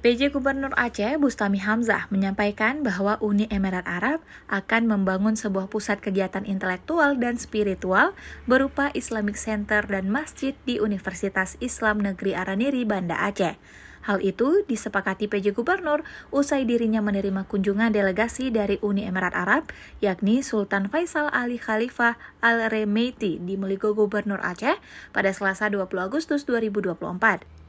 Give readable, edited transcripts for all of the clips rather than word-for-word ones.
PJ Gubernur Aceh Bustami Hamzah menyampaikan bahwa Uni Emirat Arab akan membangun sebuah pusat kegiatan intelektual dan spiritual berupa Islamic Center dan masjid di Universitas Islam Negeri Ar-Raniry, Banda Aceh. Hal itu disepakati PJ Gubernur usai dirinya menerima kunjungan delegasi dari Uni Emirat Arab, yakni Sultan Faisal Ali Khalifah Alremeithi di Meuligoe, Gubernur Aceh pada Selasa 20 Agustus 2024.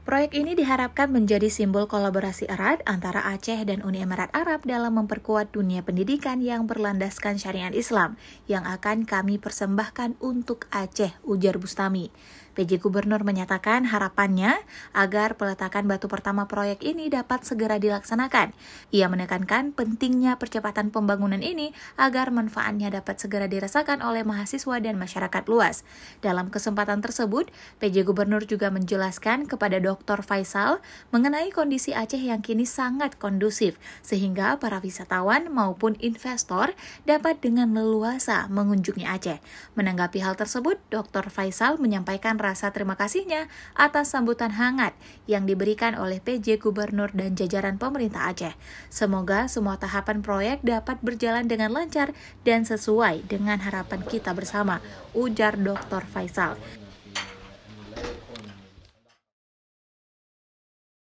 Proyek ini diharapkan menjadi simbol kolaborasi erat antara Aceh dan Uni Emirat Arab dalam memperkuat dunia pendidikan yang berlandaskan syariat Islam yang akan kami persembahkan untuk Aceh, ujar Bustami. PJ Gubernur menyatakan harapannya agar peletakan batu pertama proyek ini dapat segera dilaksanakan. Ia menekankan pentingnya percepatan pembangunan ini agar manfaatnya dapat segera dirasakan oleh mahasiswa dan masyarakat luas. Dalam kesempatan tersebut, PJ Gubernur juga menjelaskan kepada Dr. Faisal mengenai kondisi Aceh yang kini sangat kondusif, sehingga para wisatawan maupun investor dapat dengan leluasa mengunjungi Aceh. Menanggapi hal tersebut, Dr. Faisal menyampaikan rasa terima kasihnya atas sambutan hangat yang diberikan oleh PJ Gubernur dan jajaran pemerintah Aceh. Semoga semua tahapan proyek dapat berjalan dengan lancar dan sesuai dengan harapan kita bersama, ujar Dr. Faisal.